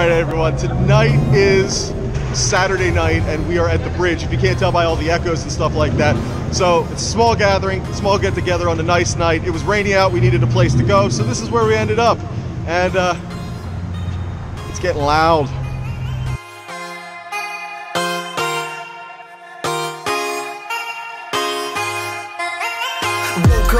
Alright everyone, tonight is Saturday night and we are at the bridge, if you can't tell by all the echoes and stuff like that. So it's a small gathering, small get together on a nice night. It was rainy out, we needed a place to go, so this is where we ended up. And it's getting loud.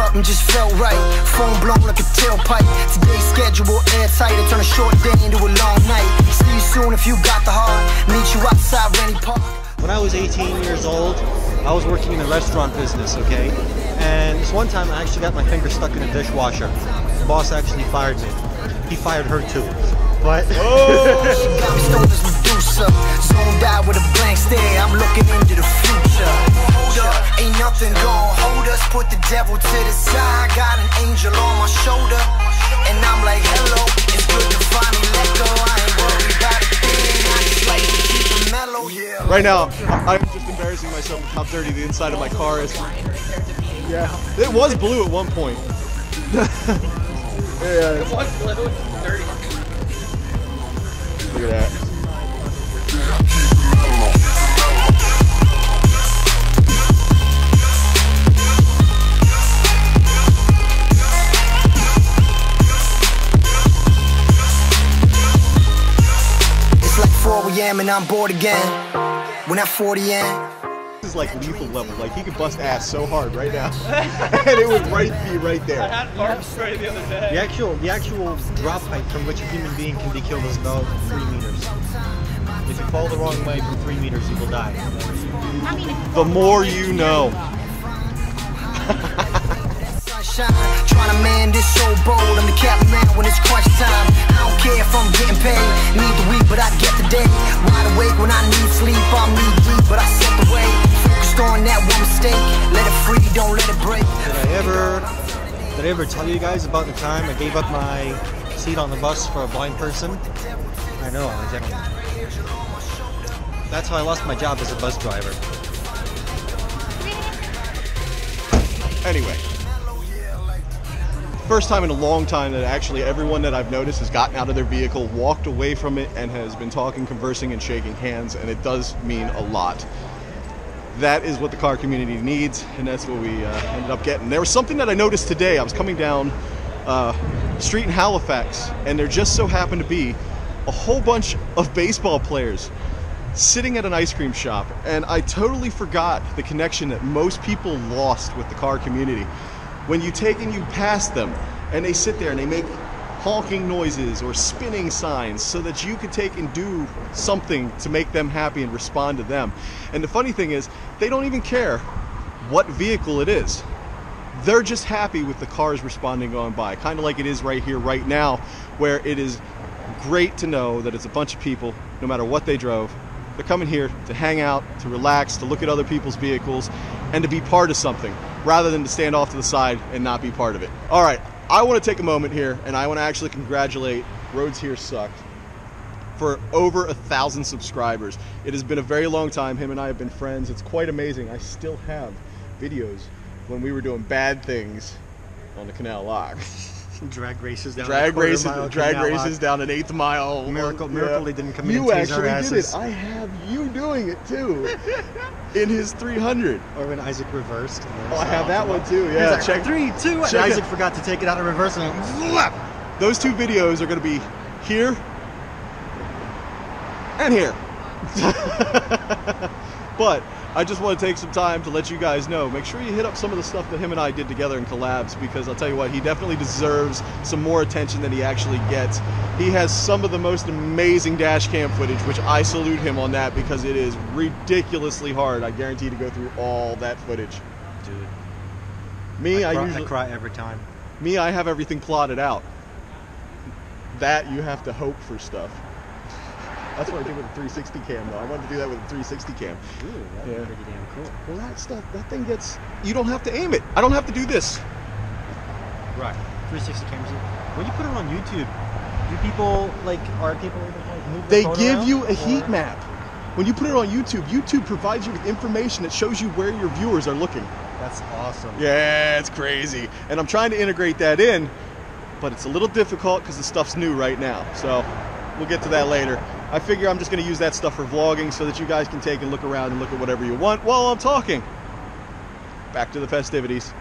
Up and just felt right, phone blown like a tailpipe. Today's schedule airtight, I turn a short day into a long night. See you soon if you got the heart, meet you outside Rennie Park. When I was 18 years old, I was working in the restaurant business, okay? And this one time I actually got my finger stuck in a dishwasher. The boss actually fired me. He fired her too, but... I'm looking into the future. Ain't nothing gonna hold us, put the devil to the side. Got an angel on my shoulder, and I'm like, hello, it's good to finally let go. I ain't worried about a thing, I just like to keep it mellow, yeah. Right now, I'm just embarrassing myself with how dirty the inside of my car is. Yeah, it was blue at one point. Yeah. It was blue, dirty. Look at that. And I'm bored again. When I'm 40 in. This is like lethal level. Like he could bust ass so hard right now, and it would be right there. I had barb spray the other day. The actual drop height from which a human being can be killed is about 3 meters. If you fall the wrong way from 3 meters, you will die. The more you know. Trying to man this so bold, I'm the captain man when it's crunch time. I don't care if I'm getting paid, need the week but I get the day. Wide awake when I need sleep, I'm knee deep but I set the way. Focused on that one mistake, let it free, don't let it break. Did I ever tell you guys about the time I gave up my seat on the bus for a blind person? I know, I'm a gentleman. That's how I lost my job as a bus driver. Anyway. First time in a long time that actually everyone that I've noticed has gotten out of their vehicle, walked away from it, and has been talking, conversing, and shaking hands, and it does mean a lot. That is what the car community needs, and that's what we ended up getting. There was something that I noticed today. I was coming down the street in Halifax, and there just so happened to be a whole bunch of baseball players sitting at an ice cream shop, and I totally forgot the connection that most people lost with the car community. When you take and you pass them and they sit there and they make honking noises or spinning signs so that you could take and do something to make them happy and respond to them. And the funny thing is, they don't even care what vehicle it is. They're just happy with the cars responding on by, kind of like it is right here, right now, where it is great to know that it's a bunch of people, no matter what they drove, they're coming here to hang out, to relax, to look at other people's vehicles, and to be part of something, rather than to stand off to the side and not be part of it. All right, I want to take a moment here and I want to actually congratulate Roads Here Suck for over 1,000 subscribers. It has been a very long time. Him and I have been friends. It's quite amazing. I still have videos when we were doing bad things on the canal lock. Drag races down an 8th mile. Miracle, yeah. They didn't come in and tease our asses. You actually did it. I have you doing it too in his 300. Or when Isaac reversed. Oh, I have that one too. Yeah, like, check 3, 2. Check. And Isaac forgot to take it out of reverse and went, those two videos are going to be here and here. But I just want to take some time to let you guys know, make sure you hit up some of the stuff that him and I did together in collabs, because I'll tell you what, he definitely deserves some more attention than he actually gets. He has some of the most amazing dash cam footage, which I salute him on that, because it is ridiculously hard, I guarantee, to go through all that footage. Dude. I usually cry every time. Me, I have everything plotted out. That you have to hope for stuff. That's what I did with a 360 cam, though. I wanted to do that with a 360 cam. Ooh, that was pretty damn cool. Well, that stuff, that thing gets... You don't have to aim it. I don't have to do this. Right. 360 cameras. When you put it on YouTube, do people, like, are people able to like, move their phone around? They give you a heat map. When you put it on YouTube, YouTube provides you with information that shows you where your viewers are looking. That's awesome. Yeah, it's crazy. And I'm trying to integrate that in, but it's a little difficult because the stuff's new right now, so... we'll get to that later. I figure I'm just going to use that stuff for vlogging so that you guys can take and look around and look at whatever you want while I'm talking. Back to the festivities.